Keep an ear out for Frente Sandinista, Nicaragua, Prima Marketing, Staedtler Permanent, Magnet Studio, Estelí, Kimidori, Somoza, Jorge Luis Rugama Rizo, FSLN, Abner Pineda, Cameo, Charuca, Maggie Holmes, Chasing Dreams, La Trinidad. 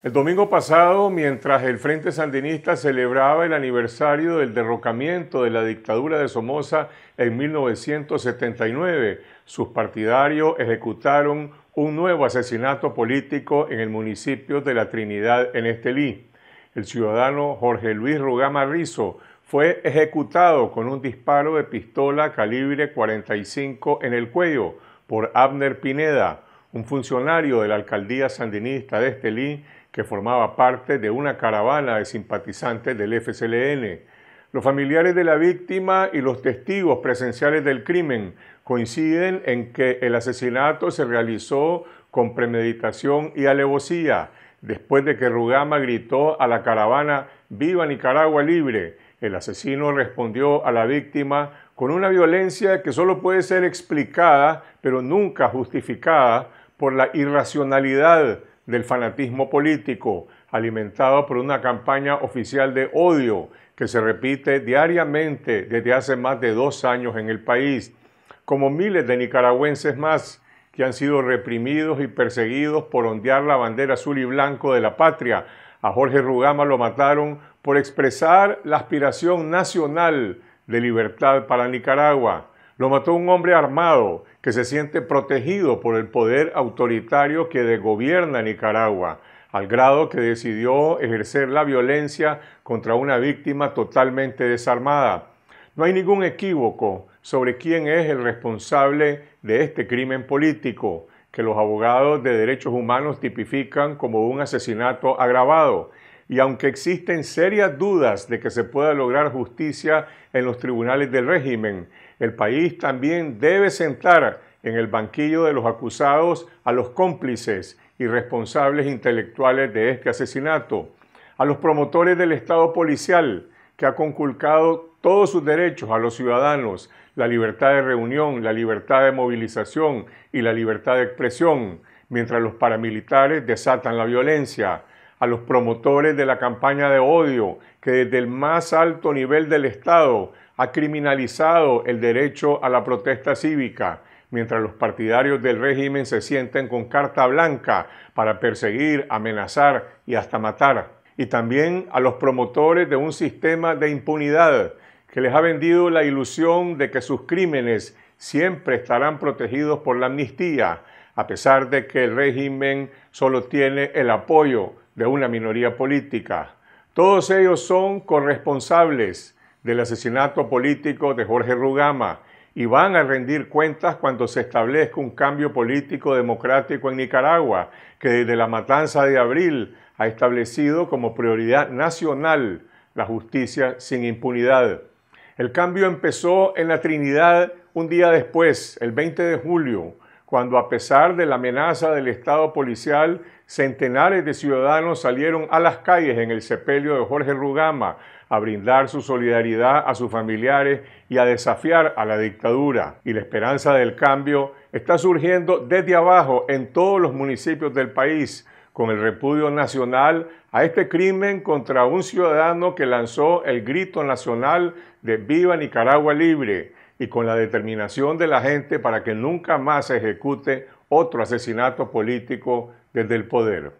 El domingo pasado, mientras el Frente Sandinista celebraba el aniversario del derrocamiento de la dictadura de Somoza en 1979, sus partidarios ejecutaron un nuevo asesinato político en el municipio de La Trinidad, en Estelí. El ciudadano Jorge Luis Rugama Rizo fue ejecutado con un disparo de pistola calibre 45 en el cuello por Abner Pineda, un funcionario de la alcaldía sandinista de Estelí que formaba parte de una caravana de simpatizantes del FSLN. Los familiares de la víctima y los testigos presenciales del crimen coinciden en que el asesinato se realizó con premeditación y alevosía, después de que Rugama gritó a la caravana «¡Viva Nicaragua libre!». El asesino respondió a la víctima con una violencia que solo puede ser explicada, pero nunca justificada, por la irracionalidad del fanatismo político, alimentado por una campaña oficial de odio que se repite diariamente desde hace más de 2 años en el país. Como miles de nicaragüenses más que han sido reprimidos y perseguidos por ondear la bandera azul y blanco de la patria, a Jorge Rugama lo mataron por expresar la aspiración nacional de libertad para Nicaragua. Lo mató un hombre armado que se siente protegido por el poder autoritario que desgobierna Nicaragua, al grado que decidió ejercer la violencia contra una víctima totalmente desarmada. No hay ningún equívoco sobre quién es el responsable de este crimen político, que los abogados de derechos humanos tipifican como un asesinato agravado. Y aunque existen serias dudas de que se pueda lograr justicia en los tribunales del régimen, el país también debe sentar en el banquillo de los acusados a los cómplices y responsables intelectuales de este asesinato, a los promotores del Estado policial, que ha conculcado todos sus derechos a los ciudadanos, la libertad de reunión, la libertad de movilización y la libertad de expresión, mientras los paramilitares desatan la violencia, a los promotores de la campaña de odio, que desde el más alto nivel del Estado ha criminalizado el derecho a la protesta cívica, mientras los partidarios del régimen se sienten con carta blanca para perseguir, amenazar y hasta matar, y también a los promotores de un sistema de impunidad que les ha vendido la ilusión de que sus crímenes siempre estarán protegidos por la amnistía, a pesar de que el régimen solo tiene el apoyo de una minoría política. Todos ellos son corresponsables del asesinato político de Jorge Rugama y van a rendir cuentas cuando se establezca un cambio político democrático en Nicaragua, que desde la matanza de abril ha establecido como prioridad nacional la justicia sin impunidad. El cambio empezó en La Trinidad un día después, el 20 de julio, cuando, a pesar de la amenaza del Estado policial, centenares de ciudadanos salieron a las calles en el sepelio de Jorge Rugama a brindar su solidaridad a sus familiares y a desafiar a la dictadura. Y la esperanza del cambio está surgiendo desde abajo en todos los municipios del país, con el repudio nacional a este crimen contra un ciudadano que lanzó el grito nacional de «Viva Nicaragua libre», y con la determinación de la gente para que nunca más se ejecute otro asesinato político desde el poder.